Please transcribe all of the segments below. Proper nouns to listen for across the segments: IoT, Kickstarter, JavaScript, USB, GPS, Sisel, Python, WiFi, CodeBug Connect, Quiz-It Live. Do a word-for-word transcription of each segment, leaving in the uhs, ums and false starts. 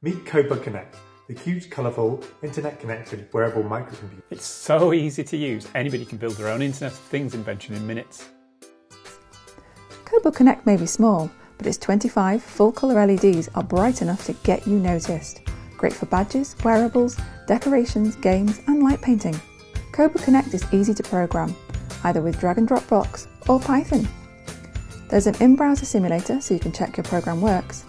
Meet CodeBug Connect, the cute, colourful, internet-connected wearable microcomputer. It's so easy to use. Anybody can build their own Internet of Things invention in minutes. CodeBug Connect may be small, but its twenty-five full-colour L E Ds are bright enough to get you noticed. Great for badges, wearables, decorations, games and light painting. CodeBug Connect is easy to program, either with drag and drop blocks or Python. There's an in-browser simulator so you can check your program works.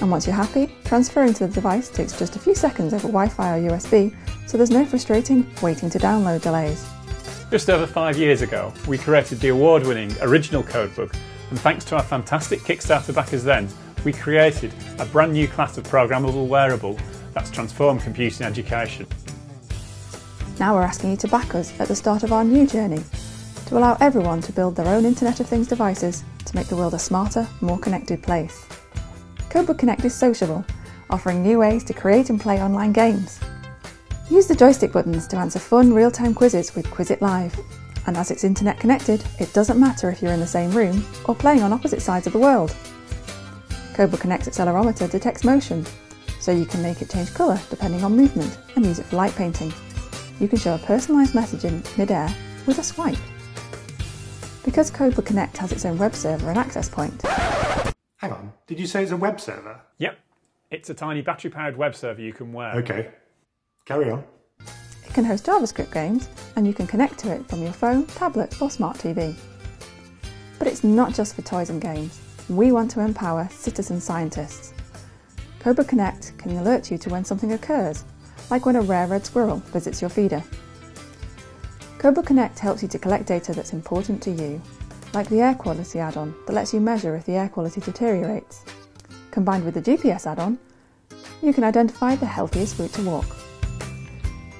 And once you're happy, transferring to the device takes just a few seconds over Wi-Fi or U S B, so there's no frustrating waiting to download delays. Just over five years ago, we created the award-winning original CodeBug, and thanks to our fantastic Kickstarter backers then, we created a brand new class of programmable wearable that's transformed computing education. Now we're asking you to back us at the start of our new journey, to allow everyone to build their own Internet of Things devices to make the world a smarter, more connected place. CodeBug Connect is sociable, offering new ways to create and play online games. Use the joystick buttons to answer fun real-time quizzes with Quiz-It Live. And as it's internet connected, it doesn't matter if you're in the same room or playing on opposite sides of the world. CodeBug Connect's accelerometer detects motion, so you can make it change colour depending on movement and use it for light painting. You can show a personalised message in mid-air with a swipe. Because CodeBug Connect has its own web server and access point. Hang on, did you say it's a web server? Yep, it's a tiny battery-powered web server you can wear. Okay, carry on. It can host JavaScript games, and you can connect to it from your phone, tablet or smart T V. But it's not just for toys and games. We want to empower citizen scientists. CodeBug Connect can alert you to when something occurs, like when a rare red squirrel visits your feeder. CodeBug Connect helps you to collect data that's important to you, like the air quality add-on that lets you measure if the air quality deteriorates. Combined with the G P S add-on, you can identify the healthiest route to walk.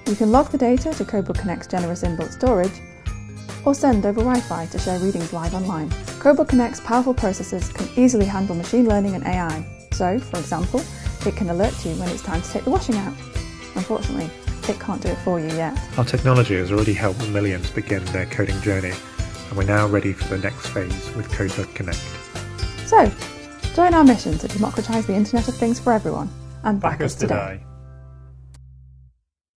You can log the data to CodeBug Connect's generous inbuilt storage, or send over Wi-Fi to share readings live online. CodeBug Connect's powerful processors can easily handle machine learning and A I, so, for example, it can alert you when it's time to take the washing out. Unfortunately, it can't do it for you yet. Our technology has already helped millions begin their coding journey, and we're now ready for the next phase with CodeBug Connect. So, join our mission to democratise the Internet of Things for everyone, and back, back us today. today.